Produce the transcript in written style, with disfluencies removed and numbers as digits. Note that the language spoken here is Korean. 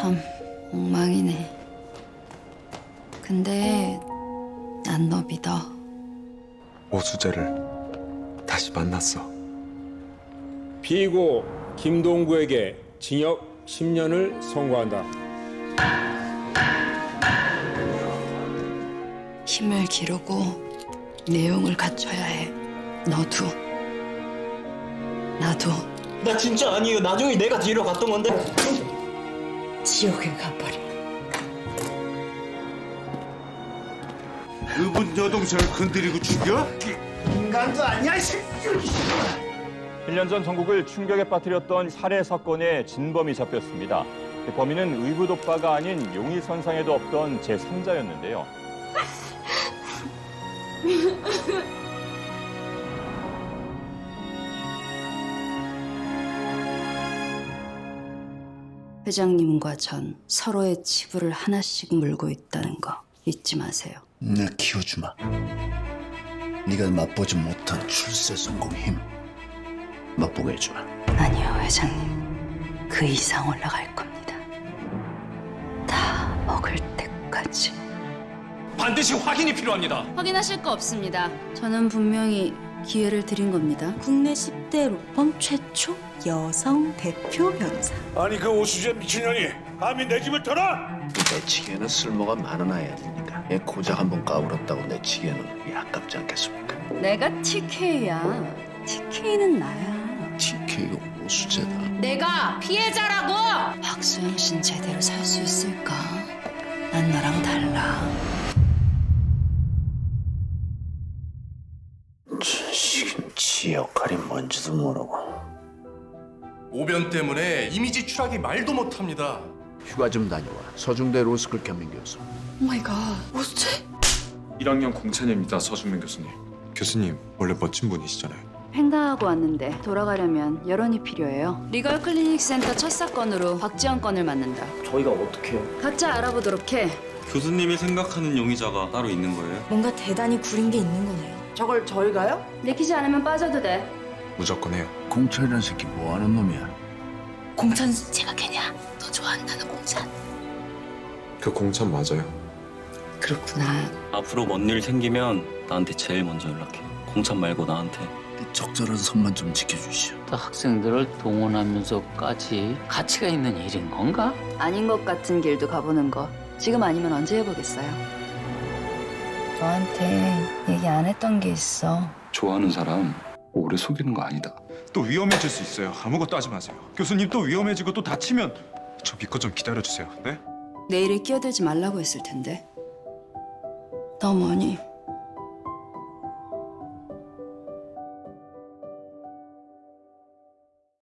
참 엉망이네. 근데 난 너 믿어. 오수재를 다시 만났어. 피고 김동구에게 징역 10년을 선고한다. 힘을 기르고 내용을 갖춰야 해. 너도 나도. 나 진짜 아니에요. 나중에 내가 뒤로 갔던 건데. 지옥에 가버려. 의붓 여동생을 건드리고 죽여? 인간도 아니야, 이 새끼! 1년 전 전국을 충격에 빠뜨렸던 살해 사건의 진범이 잡혔습니다. 그 범인은 의붓 오빠가 아닌 용의 선상에도 없던 제3자였는데요. 회장님과 전 서로의 치부를 하나씩 물고 있다는 거 잊지 마세요. 나 키워주마. 네가 맛보지 못한 출세 성공 힘 맛보게 해주마. 아니요, 회장님. 그 이상 올라갈 겁니다. 다 먹을 때까지. 반드시 확인이 필요합니다. 확인하실 거 없습니다. 저는 분명히 기회를 드린 겁니다. 국내 10대 로펌 최초 여성 대표 변사. 아니 그 오수재 미친년이 감히 내 집을 털어? 내치기에는 쓸모가 많은 아이니까 얘 고작 한번 까불었다고 내치기에는 이 아깝지 않겠습니까? 내가 TK야. TK는 나야. TK가 오수재다. 내가 피해자라고! 박수영 씨는 제대로 살 수 있을까? 난 너랑 달라. 지금 지 역할이 뭔지도 모르고. 오변 때문에 이미지 추락이 말도 못합니다. 휴가 좀 다녀와. 서중대 로스쿨 겸임 교수. 오마이갓, 오수재? 1학년 공찬엽입니다, 서중민 교수님. 교수님, 원래 멋진 분이시잖아요. 횡단하고 왔는데 돌아가려면 여론이 필요해요. 리걸 클리닉 센터 첫 사건으로 박지영 건을 맡는다. 저희가 어떻게 해요? 각자 알아보도록 해. 교수님이 생각하는 용의자가 따로 있는 거예요? 뭔가 대단히 구린 게 있는 거네요. 저걸 저희가요? 내키지 않으면 빠져도 돼. 무조건 해요. 공찬이란 새끼 뭐하는 놈이야? 공찬 제가 걔냐? 너 좋아한다는 공찬. 그 공찬 맞아요. 그렇구나. 앞으로 뭔 일 생기면 나한테 제일 먼저 연락해. 공찬 말고 나한테. 적절한 선만 좀 지켜주시오. 학생들을 동원하면서까지 가치가 있는 일인 건가? 아닌 것 같은 길도 가보는 거 지금 아니면 언제 해보겠어요? 저한테 얘기 안 했던 게 있어. 좋아하는 사람 오래 속이는 거 아니다. 또 위험해질 수 있어요. 아무것도 하지 마세요. 교수님 또 위험해지고 또 다치면 저 믿고 좀 기다려주세요. 네? 내 일에 끼어들지 말라고 했을 텐데. 너무하니.